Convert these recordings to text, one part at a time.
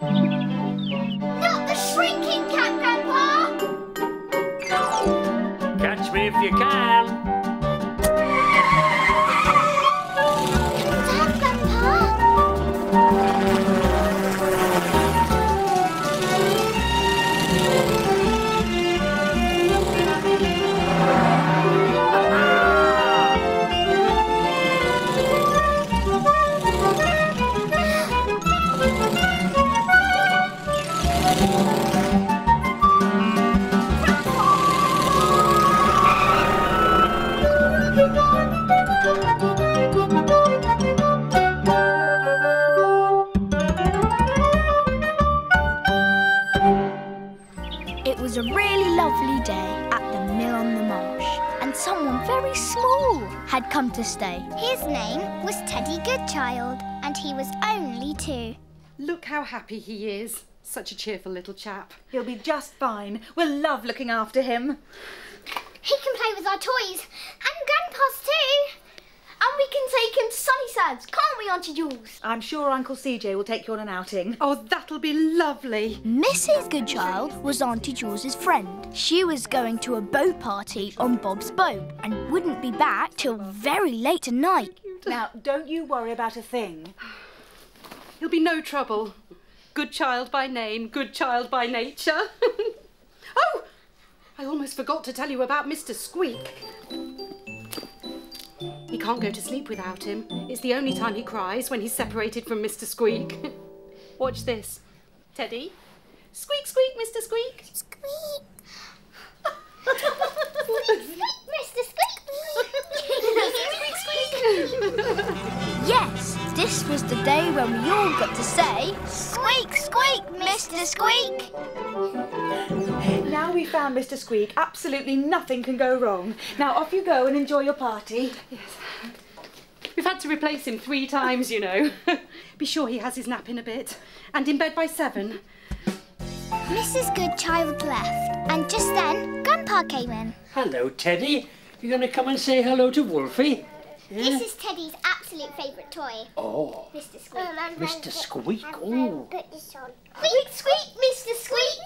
Not the shrinking cat, Grandpa! Catch me if you can! What's up, Grandpa? A really lovely day at the Mill on the Marsh, and someone very small had come to stay. His name was Teddy Goodchild, and he was only 2. Look how happy he is. Such a cheerful little chap. He'll be just fine. We'll love looking after him. He can play with our toys, and Grandpa's too. And we can take him to Sunnyside's, can't we, Auntie Jules? I'm sure Uncle CJ will take you on an outing. Oh, that'll be lovely. Mrs Goodchild was Auntie Jules's friend. She was going to a bow party on Bob's boat and wouldn't be back till very late at night. Now, don't you worry about a thing. He'll be no trouble. Good child by name, good child by nature. Oh! I almost forgot to tell you about Mr Squeak. He can't go to sleep without him. It's the only time he cries, when he's separated from Mr Squeak. Watch this. Teddy. Squeak, squeak, Mr Squeak. Squeak. Squeak, squeak, Mr Squeak. Squeak, squeak. Yes, this was the day when we all got to say, squeak, squeak, Mr Squeak. Now we've found Mr Squeak, absolutely nothing can go wrong. Now off you go and enjoy your party. Yes. We've had to replace him 3 times, you know. Be sure he has his nap in a bit, and in bed by 7. Mrs Goodchild left, and just then Grandpa came in. Hello, Teddy. You're going to come and say hello to Wolfie? Yeah? This is Teddy's absolute favourite toy. Oh. Mr Squeak. Oh, Mr Squeak. Oh. Squeak, squeak, Mr Squeak.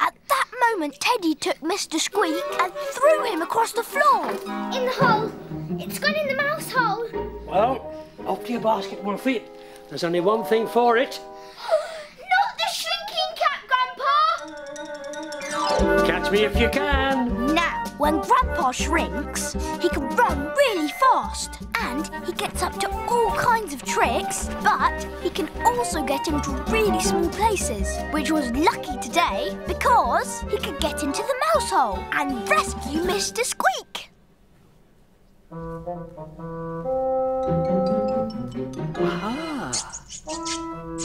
At that moment, Teddy took Mr Squeak and threw him across the floor. In the hole. It's gone in the mouse hole. Well, off to your basket, Wolfie. There's only one thing for it. Not the shrinking cat, Grandpa! Catch me if you can. Now, when Grandpa shrinks, he can run really fast and he gets up to all kinds of tricks, but he can also get into really small places, which was lucky today because he could get into the mouse hole and rescue Mr Squeak. Ah.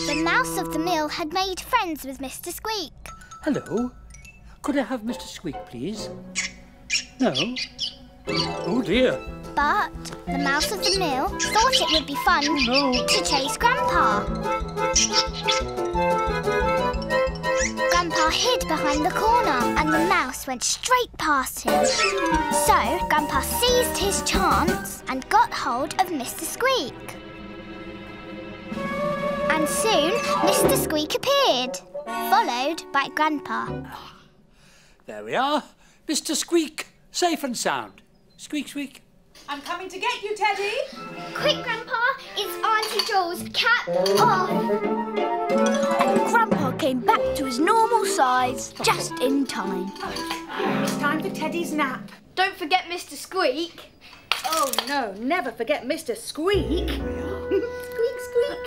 The Mouse of the Mill had made friends with Mr Squeak. Hello. Could I have Mr Squeak, please? No. Oh dear. But the Mouse of the Mill thought it would be fun to chase Grandpa. Grandpa hid behind the corner and the mouse went straight past him. So Grandpa seized his chance and got hold of Mr Squeak. And soon Mr Squeak appeared, followed by Grandpa. There we are, Mr Squeak. Safe and sound. Squeak, squeak. I'm coming to get you, Teddy. Quick, Grandpa. It's Auntie Jules. Cap off. And Grandpa came back to his normal size just in time. It's time for Teddy's nap. Don't forget Mr Squeak. Oh, no. Never forget Mr Squeak. Squeak, squeak.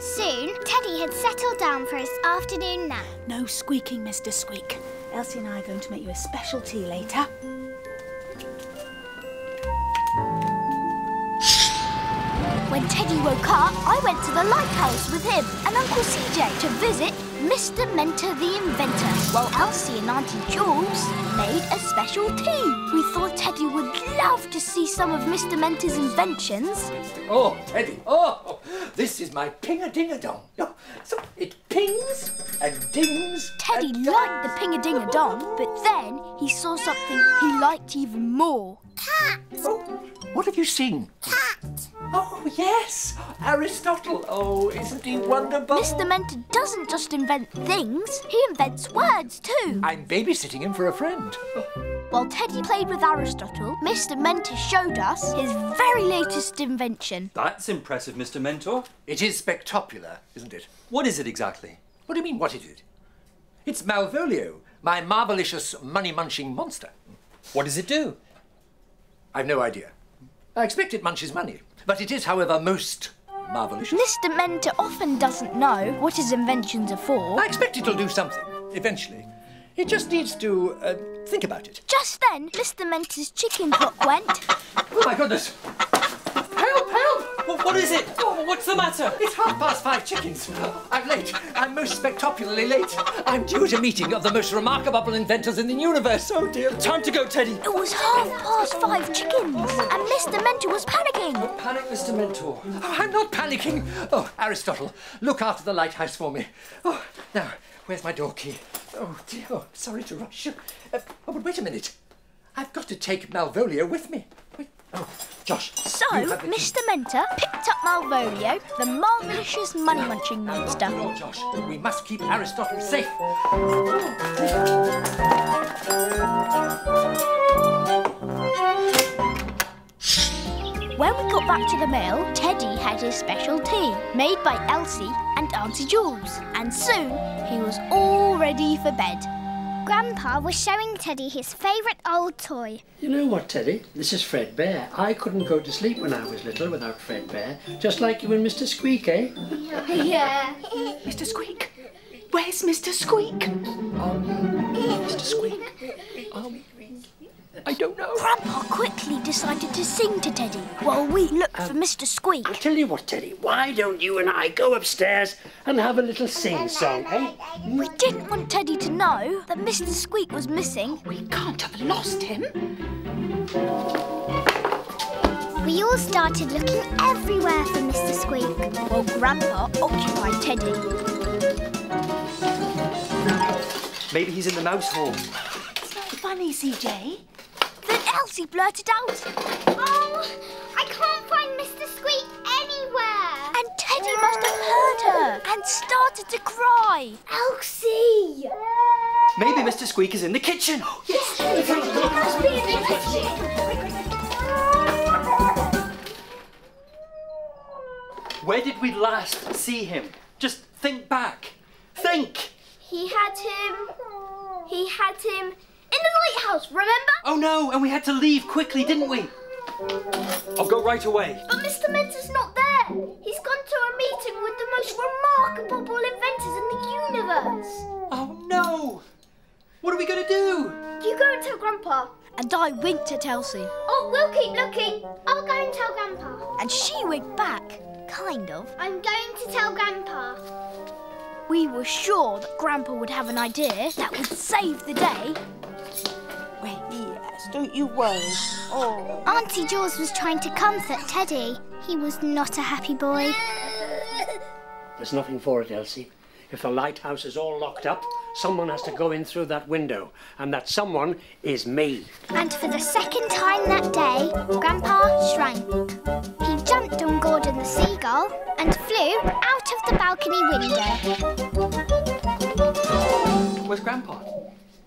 Soon, Teddy had settled down for his afternoon nap. No squeaking, Mr Squeak. Elsie and I are going to make you a special tea later. When Teddy woke up, I went to the lighthouse with him and Uncle CJ to visit Mr Mentor the Inventor, while Elsie and Auntie Jules made a special tea. We thought Teddy would love to see some of Mr Mentor's inventions. Oh, Teddy, oh, this is my ping-a-ding-a-dong. So it pings and dings. Teddy liked the ping-a-ding-a-dong, but then he saw something he liked even more. Cat! Oh, what have you seen? Cat! Oh, yes, Aristotle. Oh, isn't he wonderful? Mr Mentor doesn't just invent things, he invents words too. I'm babysitting him for a friend. While Teddy played with Aristotle, Mr Mentor showed us his very latest invention. That's impressive, Mr Mentor. It is spectacular, isn't it? What is it exactly? What do you mean, what is it? It's Malvolio, my marvelicious money-munching monster. What does it do? I've no idea. I expect it munches money, but it is, however, most marvellous. Mr Mentor often doesn't know what his inventions are for. I expect it'll do something, eventually. It just needs to think about it. Just then, Mr Mentor's chicken pot went... Oh, my goodness! Help, help! Well, what is it? Oh, what's the matter? It's 5:30 chickens. I'm late. I'm most spectacularly late. I'm due at a meeting of the most remarkable inventors in the universe. Oh, dear. Time to go, Teddy. It was 5:30 chickens, and Mr Mentor was panicking. Don't panic, Mr Mentor. Oh, I'm not panicking. Oh, Aristotle, look after the lighthouse for me. Oh, now, where's my door key? Oh, dear. Oh, sorry to rush. Oh, but wait a minute. I've got to take Malvolio with me. Wait. Oh, Josh. So, Mr Mentor picked up Malvolio, the marvellous money-munching monster. Oh, Josh, we must keep Aristotle safe. When we got back to the mill, Teddy had his special tea, made by Elsie and Auntie Jules, and soon he was all ready for bed. Grandpa was showing Teddy his favourite old toy. You know what, Teddy? This is Fred Bear. I couldn't go to sleep when I was little without Fred Bear. Just like you and Mr Squeak, eh? Yeah. Mr Squeak? Where's Mr Squeak? Mr Squeak? I don't know. Grandpa quickly decided to sing to Teddy while we looked for Mr Squeak. I'll tell you what, Teddy. Why don't you and I go upstairs and have a little sing-song, eh? We didn't want Teddy to know that Mr Squeak was missing. We can't have lost him. We all started looking everywhere for Mr Squeak while Grandpa occupied Teddy. Maybe he's in the mouse hole. It's not funny, CJ. Then Elsie blurted out, "Oh, I can't find Mr Squeak anywhere." And Teddy must have heard her and started to cry. Elsie! Maybe Mr Squeak is in the kitchen. Yes, he must be in the kitchen. Where did we last see him? Just think back. Think! He had him in the lighthouse, remember? Oh no, and we had to leave quickly, didn't we? I'll go right away. But Mr Mentor's not there. He's gone to a meeting with the most remarkable inventors in the universe. Oh no! What are we going to do? You go and tell Grandpa. And I winked at Elsie. Oh, we'll keep looking. I'll go and tell Grandpa. And she winked back, kind of. I'm going to tell Grandpa. We were sure that Grandpa would have an idea that would save the day. Yes, don't you worry. Oh. Auntie Jules was trying to comfort Teddy. He was not a happy boy. There's nothing for it, Elsie. If the lighthouse is all locked up, someone has to go in through that window, and that someone is me. And for the second time that day, Grandpa shrank. He jumped on Gordon the seagull and flew out of the balcony window. Where's Grandpa?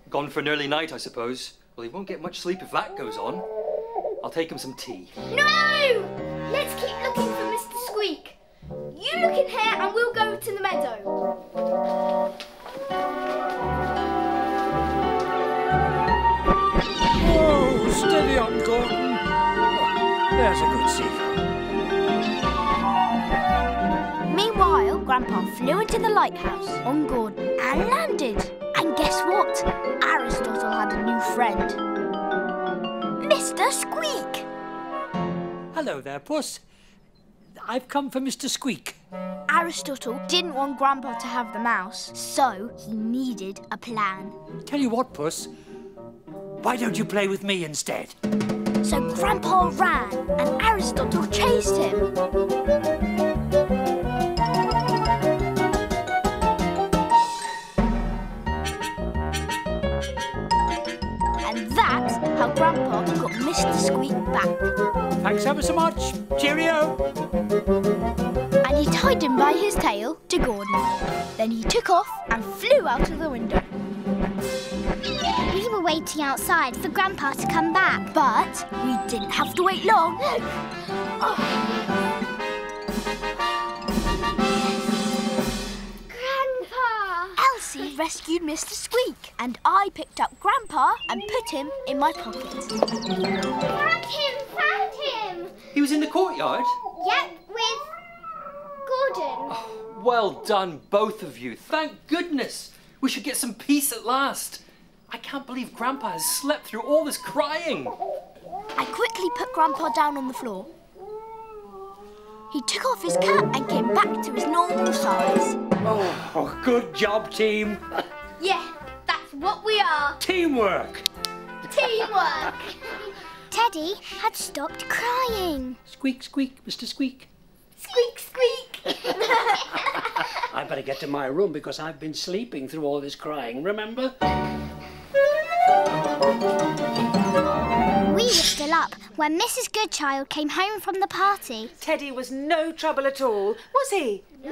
Gone for an early night, I suppose. Well, he won't get much sleep if that goes on. I'll take him some tea. No! Let's keep looking for Mr Squeak. You look in here and we'll go to the meadow. Whoa, steady on, Gordon. There's a good seagull. Meanwhile, Grandpa flew into the lighthouse on Gordon and landed. And guess what? Aristotle had a new friend. Mr Squeak! Hello there, Puss. I've come for Mr Squeak. Aristotle didn't want Grandpa to have the mouse, so he needed a plan. Tell you what, Puss. Why don't you play with me instead? So Grandpa ran and Aristotle chased him. Grandpa got Mr Squeak back. Thanks ever so much. Cheerio. tied him by his tail to Gordon. Then he took off and flew out of the window. We were waiting outside for Grandpa to come back. But we didn't have to wait long. Grandpa! Elsie rescued Mr Squeak and I picked up Grandpa and put him in my pocket. Found him! Found him! He was in the courtyard? Yep, with Gordon. Oh, well done, both of you. Thank goodness. We should get some peace at last. I can't believe Grandpa has slept through all this crying. I quickly put Grandpa down on the floor. He took off his cap and came back to his normal size. Oh, good job, team. Yeah, that's what we are. Teamwork. Teamwork. Teddy had stopped crying. Squeak, squeak, Mr. Squeak. Squeak, squeak. I better get to my room because I've been sleeping through all this crying, remember? We were still up when Mrs Goodchild came home from the party. Teddy was no trouble at all, was he? No.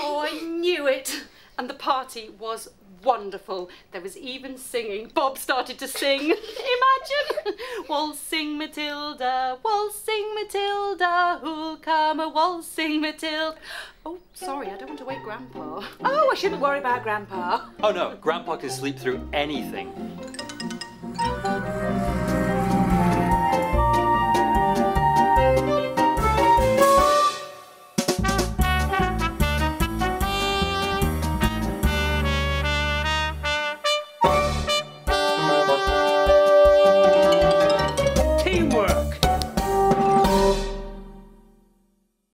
Oh, I knew it. And the party was wonderful. There was even singing. Bob started to sing. Imagine! Waltzing Matilda, waltzing Matilda, who'll come a waltzing Matilda? Oh, sorry, I don't want to wake Grandpa. Oh, I shouldn't worry about Grandpa. Oh no, Grandpa can sleep through anything.